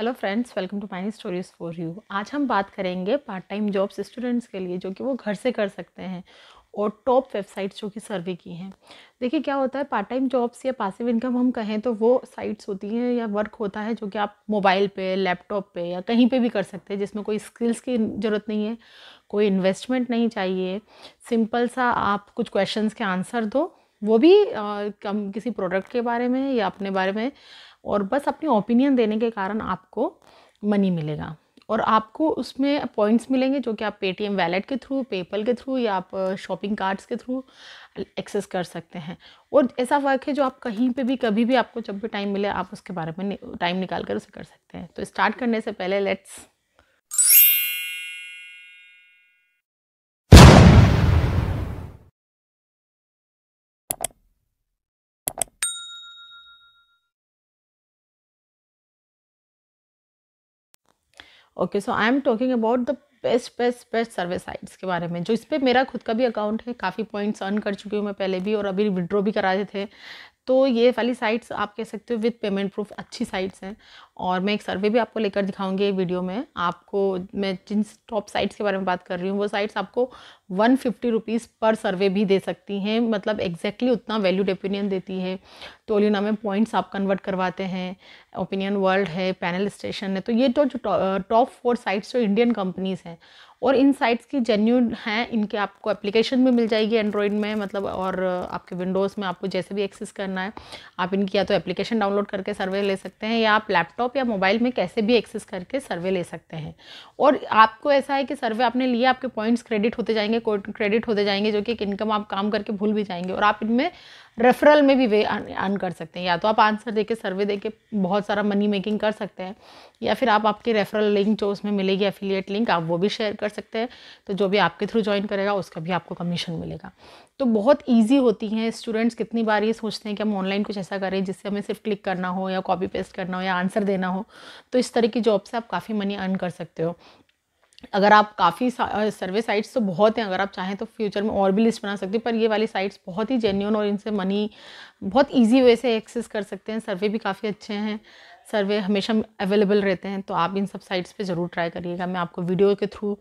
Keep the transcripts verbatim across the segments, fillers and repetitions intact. Hello friends, welcome to my stories for you. आज हम बात करेंगे पार्ट टाइम जॉब्स स्टूडेंट्स के लिए जो कि वो घर से कर सकते हैं और टॉप वेबसाइट्स जो कि सर्वे की हैं। देखिए क्या होता है, पार्ट टाइम जॉब्स या पैसिव इनकम हम कहें तो वो साइट्स होती हैं या वर्क होता है जो कि आप मोबाइल पे, लैपटॉप पे या कहीं पे भी कर सकते हैं, जिसमें कोई स्किल्स की ज़रूरत नहीं है, कोई इन्वेस्टमेंट नहीं चाहिए। सिंपल सा आप कुछ क्वेश्चंस के आंसर दो, वो भी आ, कम किसी प्रोडक्ट के बारे में या अपने बारे में, और बस अपनी ओपिनियन देने के कारण आपको मनी मिलेगा और आपको उसमें पॉइंट्स मिलेंगे जो कि आप पेटीएम वैलेट के थ्रू, पेपल के थ्रू या आप शॉपिंग कार्ट्स के थ्रू एक्सेस कर सकते हैं। और ऐसा वर्क है जो आप कहीं पे भी, कभी भी, आपको जब भी टाइम मिले आप उसके बारे में टाइम निकाल कर उसे कर सकते हैं। तो स्टार्ट करने से पहले let's okay, so I am talking about the best best best survey sites के बारे में, जो इस पर मेरा खुद का भी अकाउंट है। काफ़ी पॉइंट्स अर्न कर चुकी हूँ मैं पहले भी और अभी विड्रॉ भी कराए थे। तो ये वाली साइट्स आप कह सकते हो विद पेमेंट प्रूफ अच्छी साइट्स हैं और मैं एक सर्वे भी आपको लेकर दिखाऊंगी वीडियो में। आपको मैं जिन टॉप साइट्स के बारे में बात कर रही हूँ वो साइट्स आपको वन फिफ्टी रुपीज़ पर सर्वे भी दे सकती हैं, मतलब एग्जैक्टली उतना वैल्यूड ओपिनियन देती है। टोलूना में पॉइंट्स आप कन्वर्ट करवाते हैं, ओपिनियन वर्ल्ड है, पैनल स्टेशन है। तो ये तो टॉप फोर साइट्स जो इंडियन कंपनीज़ हैं और इन साइट्स की जेन्यून हैं, इनके आपको एप्लीकेशन भी मिल जाएगी एंड्रॉइड में, मतलब, और आपके विंडोज़ में आपको जैसे भी एक्सेस करना है आप इनकी या तो एप्लीकेशन डाउनलोड करके सर्वे ले सकते हैं या आप लैपटॉप या मोबाइल में कैसे भी एक्सेस करके सर्वे ले सकते हैं। और आपको ऐसा है कि सर्वे आपने लिया, आपके पॉइंट्स क्रेडिट होते जाएंगे, क्रेडिट होते जाएंगे, जो कि एक इनकम आप काम करके भूल भी जाएंगे। और आप इनमें रेफरल में भी वे अर्न कर सकते हैं, या तो आप आंसर देके, सर्वे देके बहुत सारा मनी मेकिंग कर सकते हैं, या फिर आप आपके रेफरल लिंक जो उसमें मिलेगी, एफिलिएट लिंक, आप वो भी शेयर कर सकते हैं। तो जो भी आपके थ्रू ज्वाइन करेगा उसका भी आपको कमीशन मिलेगा। तो बहुत ईजी होती हैं। स्टूडेंट्स कितनी बार ये सोचते हैं कि हम ऑनलाइन कुछ ऐसा करें जिससे हमें सिर्फ क्लिक करना हो या कॉपी पेस्ट करना हो या आंसर देना हो। तो इस तरह की जॉब से आप काफ़ी मनी अर्न कर सकते हो। अगर आप काफ़ी सर्वे साइट्स तो बहुत हैं, अगर आप चाहें तो फ्यूचर में और भी लिस्ट बना सकते हो, पर ये वाली साइट्स बहुत ही जेन्युइन और इनसे मनी बहुत इजी वे से एक्सेस कर सकते हैं। सर्वे भी काफ़ी अच्छे हैं, सर्वे हमेशा अवेलेबल रहते हैं। तो आप इन सब साइट्स पे ज़रूर ट्राई करिएगा। मैं आपको वीडियो के थ्रू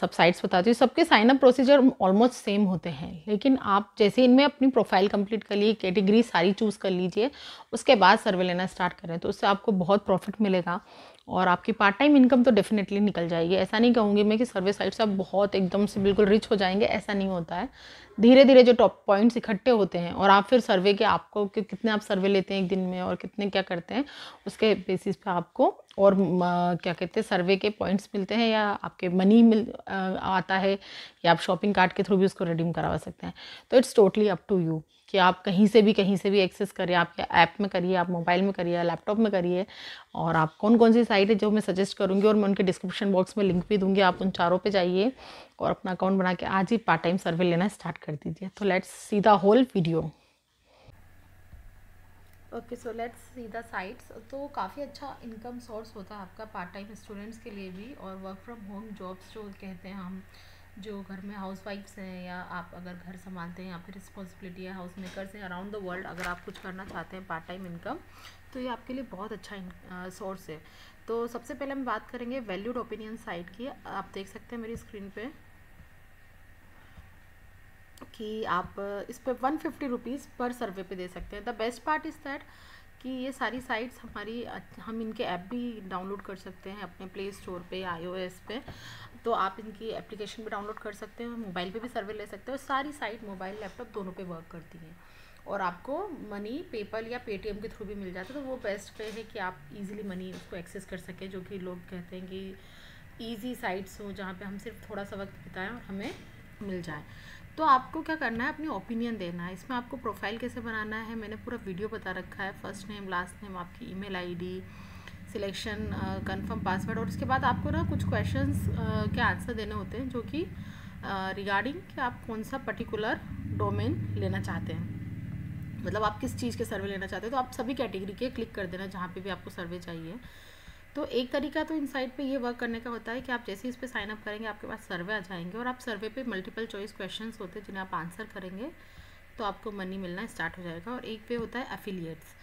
सब साइट्स बताती हूँ। सबके साइनअप प्रोसीजर ऑलमोस्ट सेम होते हैं, लेकिन आप जैसे इनमें अपनी प्रोफाइल कंप्लीट कर लिए, कैटेगरी सारी चूज़ कर लीजिए, उसके बाद सर्वे लेना स्टार्ट करें तो उससे आपको बहुत प्रॉफिट मिलेगा और आपकी पार्ट टाइम इनकम तो डेफिनेटली निकल जाएगी। ऐसा नहीं कहूँगी मैं कि सर्वे साइट से आप बहुत एकदम से बिल्कुल रिच हो जाएंगे, ऐसा नहीं होता है। धीरे धीरे जो टॉप पॉइंट्स इकट्ठे होते हैं और आप फिर सर्वे के, आपको कि कितने आप सर्वे लेते हैं एक दिन में और कितने क्या करते हैं, उसके बेसिस पे आपको और क्या कहते हैं सर्वे के पॉइंट्स मिलते हैं या आपके मनी मिल आता है, या आप शॉपिंग कार्ट के थ्रू भी उसको रिडीम करवा सकते हैं। तो it's totally up to you कि आप कहीं से भी कहीं से भी एक्सेस करिए। आपके ऐप में करिए, आप मोबाइल में करिए, लैपटॉप में करिए। और आप कौन कौन सी साइट है जो मैं सजेस्ट करूँगी और मैं उनके डिस्क्रिप्शन बॉक्स में लिंक भी दूँगी, आप उन चारों पे जाइए और अपना अकाउंट बना के आज ही पार्ट टाइम सर्वे लेना स्टार्ट कर दीजिए। तो let's see the whole video. Okay, so let's see the sites. तो काफ़ी अच्छा इनकम सोर्स होता है आपका पार्ट टाइम स्टूडेंट्स के लिए भी, और वर्क फ्रॉम होम जॉब्स जो कहते हैं हम, जो घर में हाउस वाइफ्स हैं या आप अगर घर संभालते हैं, आपकी रिस्पॉन्सिबिलिटी है, हाउस मेकर्स हैं अराउंड द वर्ल्ड, अगर आप कुछ करना चाहते हैं पार्ट टाइम इनकम तो ये आपके लिए बहुत अच्छा सोर्स है। तो सबसे पहले हम बात करेंगे वैल्यूड ओपिनियन साइट की। आप देख सकते हैं मेरी स्क्रीन पे कि आप इस पर वन फिफ्टी रुपीज़ पर सर्वे पे दे सकते हैं। The best part is that कि ये सारी साइट्स हमारी, हम इनके ऐप भी डाउनलोड कर सकते हैं अपने प्ले स्टोर पे, आईओएस पे। तो आप इनकी एप्लीकेशन भी डाउनलोड कर सकते हैं, मोबाइल पे भी सर्वे ले सकते हैं। सारी साइट मोबाइल, लैपटॉप दोनों पे वर्क करती हैं और आपको मनी पेपल या पेटीएम के थ्रू भी मिल जाता है। तो वो बेस्ट वे है कि आप ईजिली मनी उसको एक्सेस कर सकें, जो कि लोग कहते हैं कि ईजी साइट्स हों जहाँ पर हम सिर्फ थोड़ा सा वक्त बिताएँ और हमें मिल जाए। तो आपको क्या करना है, अपनी ओपिनियन देना है। इसमें आपको प्रोफाइल कैसे बनाना है मैंने पूरा वीडियो बता रखा है। फर्स्ट नेम, लास्ट नेम, आपकी email ID, selection, confirm password, और उसके बाद आपको ना कुछ क्वेश्चंस uh, के आंसर देने होते हैं जो कि रिगार्डिंग uh, कि आप कौन सा पर्टिकुलर डोमेन लेना चाहते हैं, मतलब आप किस चीज़ के सर्वे लेना चाहते हैं। तो आप सभी कैटेगरी के क्लिक कर देना जहाँ पर भी आपको सर्वे चाहिए। तो एक तरीका तो इन साइट पे ये वर्क करने का होता है कि आप जैसे ही इस पे साइन अप करेंगे आपके पास सर्वे आ जाएंगे और आप सर्वे पे मल्टीपल चॉइस क्वेश्चंस होते हैं जिन्हें आप आंसर करेंगे तो आपको मनी मिलना स्टार्ट हो जाएगा। और एक पे होता है एफिलिएट्स।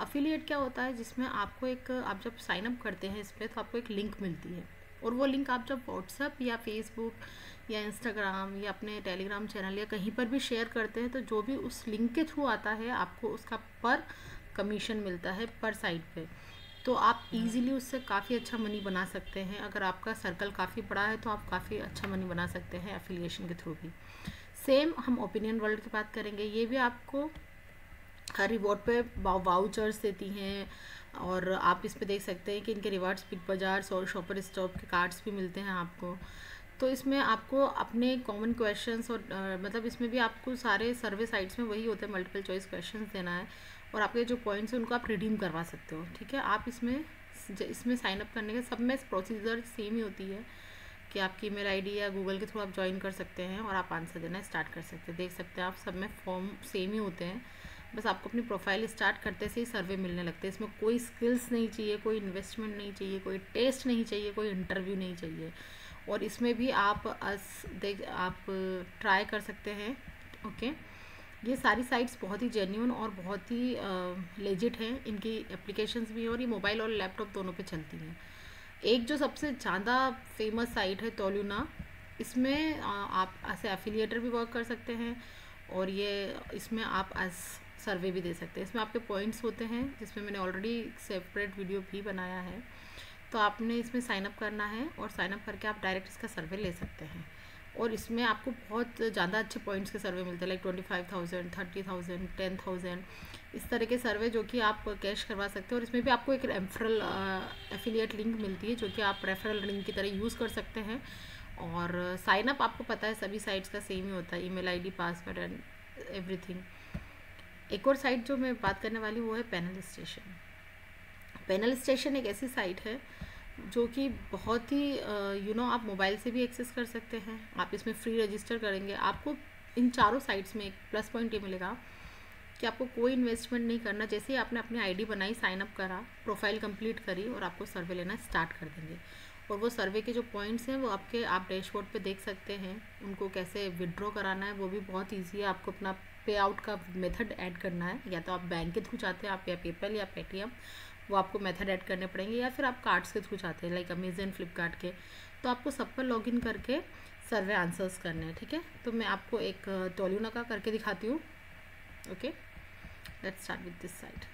अफिलिएट क्या होता है जिसमें आपको एक, आप जब साइनअप करते हैं इस पर तो आपको एक लिंक मिलती है और वो लिंक आप जब व्हाट्सएप या फेसबुक या इंस्टाग्राम या अपने टेलीग्राम चैनल या कहीं पर भी शेयर करते हैं तो जो भी उस लिंक के थ्रू आता है आपको उसका पर कमीशन मिलता है पर साइट पे। तो आप इजीली उससे काफ़ी अच्छा मनी बना सकते हैं। अगर आपका सर्कल काफ़ी बड़ा है तो आप काफ़ी अच्छा मनी बना सकते हैं एफिलिएशन के थ्रू भी। सेम हम ओपिनियन वर्ल्ड की बात करेंगे। ये भी आपको हर रिवॉर्ड पे वाउचर्स देती हैं और आप इस पे देख सकते हैं कि इनके रिवार्ड्स बिग बाज़ार्स और शॉपर स्टॉप के कार्ड्स भी मिलते हैं आपको। तो इसमें आपको अपने कॉमन क्वेश्चंस और आ, मतलब इसमें भी आपको सारे सर्वे साइट्स में वही होते हैं, मल्टीपल चॉइस क्वेश्चंस देना है और आपके जो पॉइंट्स हैं उनको आप रिडीम करवा सकते हो। ठीक है, आप इसमें इसमें साइनअप करने के सब में प्रोसीजर सेम ही होती है कि आपकी ईमेल आईडी या गूगल के थ्रू आप ज्वाइन कर सकते हैं और आप आंसर देना स्टार्ट कर सकते हैं। देख सकते हैं आप सब में फॉर्म सेम ही होते हैं, बस आपको अपनी प्रोफाइल स्टार्ट करते से ही सर्वे मिलने लगते हैं। इसमें कोई स्किल्स नहीं चाहिए, कोई इन्वेस्टमेंट नहीं चाहिए, कोई टेस्ट नहीं चाहिए, कोई इंटरव्यू नहीं चाहिए। और इसमें भी आप देख आप ट्राई कर सकते हैं। ओके, ये सारी साइट्स बहुत ही जेन्युइन और बहुत ही लेजिट हैं, इनकी एप्लीकेशंस भी हैं और ये मोबाइल और लैपटॉप दोनों पे चलती हैं। एक जो सबसे ज़्यादा फेमस साइट है टोलूना, इसमें आप ऐसे एफिलिएटर भी वर्क कर सकते हैं और ये इसमें आप एस सर्वे भी दे सकते हैं। इसमें आपके पॉइंट्स होते हैं जिसमें मैंने ऑलरेडी सेपरेट वीडियो भी बनाया है। तो आपने इसमें साइनअप करना है और साइनअप करके आप डायरेक्ट इसका सर्वे ले सकते हैं और इसमें आपको बहुत ज़्यादा अच्छे पॉइंट्स के सर्वे मिलते हैं, like twenty five thousand thirty thousand ten thousand इस तरह के सर्वे जो कि आप कैश करवा सकते हैं। और इसमें भी आपको एक रेफरल एफिलिएट लिंक मिलती है जो कि आप रेफरल लिंक की तरह यूज़ कर सकते हैं। और साइनअप आपको पता है सभी साइट्स का सेम ही होता है, email I D password and everything. एक और साइट जो मैं बात करने वाली वो है पैनल स्टेशन। पैनल स्टेशन एक ऐसी साइट है जो कि बहुत ही यू नो आप मोबाइल से भी एक्सेस कर सकते हैं। आप इसमें फ्री रजिस्टर करेंगे। आपको इन चारों साइट्स में एक प्लस पॉइंट ये मिलेगा कि आपको कोई इन्वेस्टमेंट नहीं करना। जैसे ही आपने अपनी आईडी बनाई, साइनअप करा, प्रोफाइल कंप्लीट करी और आपको सर्वे लेना स्टार्ट कर देंगे और वो सर्वे के जो पॉइंट्स हैं वो आपके आप डैशबोर्ड पे देख सकते हैं। उनको कैसे विड्रॉ कराना है वो भी बहुत ईजी है। आपको अपना पे आउट का मेथड ऐड करना है, या तो आप बैंक के थ्रू चाहते हैं आप या पेपल या पेटीएम, वो आपको मेथड ऐड करने पड़ेंगे, या फिर आप कार्ड्स के थ्रू चाहते हैं लाइक अमेजन फ्लिपकार्ट के, तो आपको सब पर लॉगिन करके सर्वे आंसर्स करने हैं। ठीक है, तो मैं आपको एक टोलूना का करके दिखाती हूँ। Okay, let's start with this site.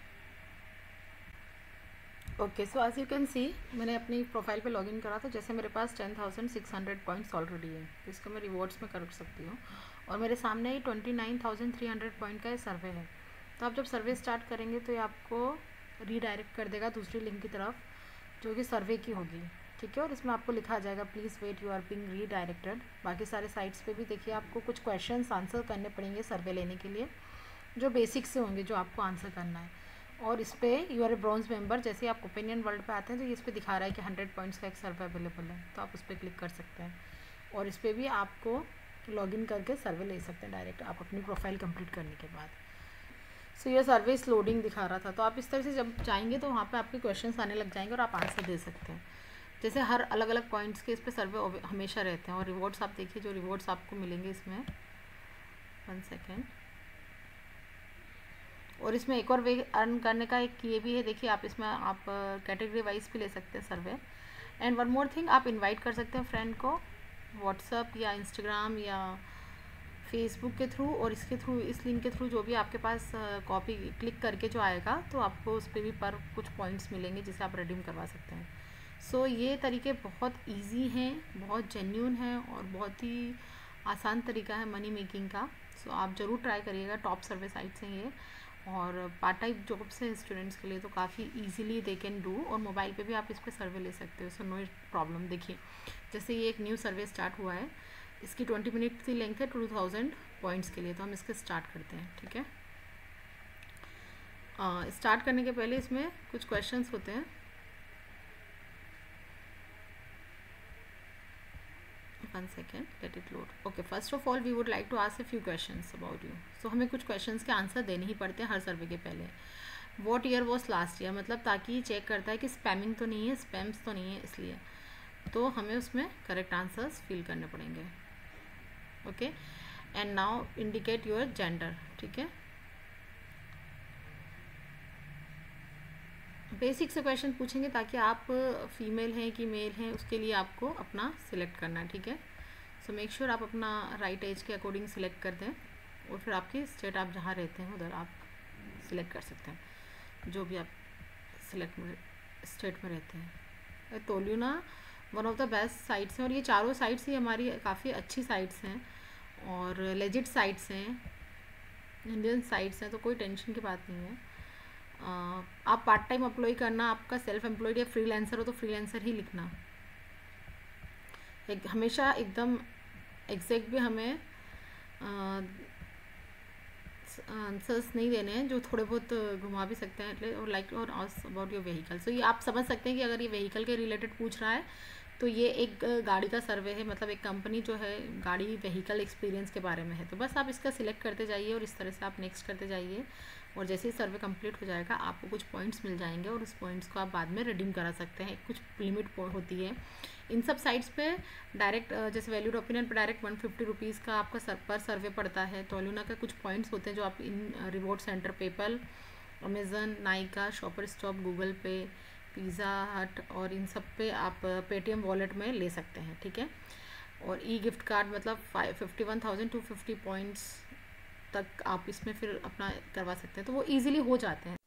Okay, so as you can see मैंने अपनी प्रोफाइल पे लॉगिन करा, तो जैसे मेरे पास ten thousand six hundred points already है, इसको मैं रिवॉर्ड्स में कर सकती हूँ और मेरे सामने ही twenty nine thousand three hundred point का ये सर्वे है। तो आप जब सर्वे स्टार्ट करेंगे तो ये आपको रीडायरेक्ट कर देगा दूसरी लिंक की तरफ जो कि सर्वे की होगी। ठीक है, और इसमें आपको लिखा जाएगा please wait, you are being redirected. बाकी सारे साइट्स पे भी देखिए आपको कुछ क्वेश्चंस आंसर करने पड़ेंगे सर्वे लेने के लिए, जो बेसिक से होंगे जो आपको आंसर करना है। और इस पर you are a bronze member, जैसे आप ओपिनियन वर्ल्ड पर आते हैं तो ये इस पर दिखा रहा है कि हंड्रेड पॉइंट्स का एक सर्वे अवेलेबल है, तो आप उस पर क्लिक कर सकते हैं और इस पर भी आपको लॉगिन करके सर्वे ले सकते हैं डायरेक्ट आप अपनी प्रोफाइल कंप्लीट करने के बाद। सो ये सर्वे इस लोडिंग दिखा रहा था, तो आप इस तरह से जब जाएंगे तो वहाँ पे आपके क्वेश्चंस आने लग जाएंगे और आप आंसर दे सकते हैं। जैसे हर अलग अलग पॉइंट्स के इस पे सर्वे हमेशा रहते हैं और रिवॉर्ड्स आप देखिए जो रिवॉर्ड्स आपको मिलेंगे इसमें, वन सेकेंड। और इसमें एक और वे अर्न करने का एक ये भी है, देखिए आप इसमें आप कैटेगरी वाइज भी ले सकते हैं survey. And one more thing, आप इन्वाइट कर सकते हैं फ्रेंड को व्हाट्सअप या इंस्टाग्राम या फेसबुक के थ्रू, और इसके थ्रू इस लिंक के थ्रू जो भी आपके पास कॉपी क्लिक करके जो आएगा तो आपको उस पर भी पर कुछ पॉइंट्स मिलेंगे जिसे आप रिडीम करवा सकते हैं। सो so, ये तरीके बहुत इजी हैं, बहुत जेन्यून हैं और बहुत ही आसान तरीका है मनी मेकिंग का। सो so, आप ज़रूर ट्राई करिएगा। टॉप सर्वे साइट्स हैं ये और पार्ट टाइम जॉब्स हैं स्टूडेंट्स के लिए, तो काफ़ी इजीली दे कैन डू। और मोबाइल पे भी आप इस पर सर्वे ले सकते हो, सो नो प्रॉब्लम। देखिए जैसे ये एक न्यू सर्वे स्टार्ट हुआ है, इसकी ट्वेंटी मिनट की लेंथ है टू थाउजेंड पॉइंट्स के लिए, तो हम इसके स्टार्ट करते हैं। ठीक है, आ, स्टार्ट करने के पहले इसमें कुछ क्वेश्चंस होते हैं, one second let it load. Okay, first of all we would like to ask a few questions about you. So हमें कुछ क्वेश्चंस के आंसर देने ही पड़ते हैं हर सर्वे के पहले। What year was last year, मतलब ताकि ये चेक करता है कि स्पैमिंग तो नहीं है, स्पैम्स तो नहीं है, इसलिए तो हमें उसमें करेक्ट आंसर्स फिल करने पड़ेंगे। Okay, and now indicate your gender. ठीक है, बेसिक से क्वेश्चन पूछेंगे ताकि आप फीमेल हैं कि मेल हैं उसके लिए आपको अपना सिलेक्ट करना है, ठीक है। सो मेक श्योर आप अपना राइट एज के अकॉर्डिंग सिलेक्ट कर दें और फिर आपकी स्टेट आप जहाँ रहते हैं उधर आप सिलेक्ट कर सकते हैं, जो भी आप सिलेक्ट में स्टेट में रहते हैं। Toluna one of the best sites हैं और ये चारों साइट्स ही हमारी काफ़ी अच्छी साइट्स हैं और लेजिट साइट्स हैं, इंडियन साइट्स हैं, तो कोई टेंशन की बात नहीं है। Uh, आप पार्ट टाइम एम्प्लॉय करना, आपका सेल्फ एम्प्लॉयड या फ्रीलांसर हो तो फ्रीलांसर ही लिखना। एक हमेशा एकदम एग्जैक्ट भी हमें आंसर्स uh, नहीं देने हैं, जो थोड़े बहुत घुमा भी सकते हैं। और लाइक और अबाउट योर व्हीकल, सो ये आप समझ सकते हैं कि अगर ये व्हीकल के रिलेटेड पूछ रहा है तो ये एक गाड़ी का सर्वे है, मतलब एक कंपनी जो है गाड़ी व्हीकल एक्सपीरियंस के बारे में है। तो बस आप इसका सिलेक्ट करते जाइए और इस तरह से आप नेक्स्ट करते जाइए और जैसे ही सर्वे कंप्लीट हो जाएगा आपको कुछ पॉइंट्स मिल जाएंगे और उस पॉइंट्स को आप बाद में रिडीम करा सकते हैं। कुछ लिमिट होती है इन सब साइट्स पे। डायरेक्ट जैसे वैल्यूड ओपिनियन पे डायरेक्ट वन फिफ्टी रुपीज़ का आपका सर पर सर्वे पड़ता है। तोलुना का कुछ पॉइंट्स होते हैं जो आप इन reward centre PayPal, Amazon, Nykaa, Shoppers Stop, Google Pay, Pizza Hut और इन सब पे आप पेटीएम वॉलेट में ले सकते हैं, ठीक है। और ई गिफ्ट कार्ड मतलब five fifty one thousand two fifty points तक आप इसमें फिर अपना करवा सकते हैं, तो वो इजीली हो जाते हैं।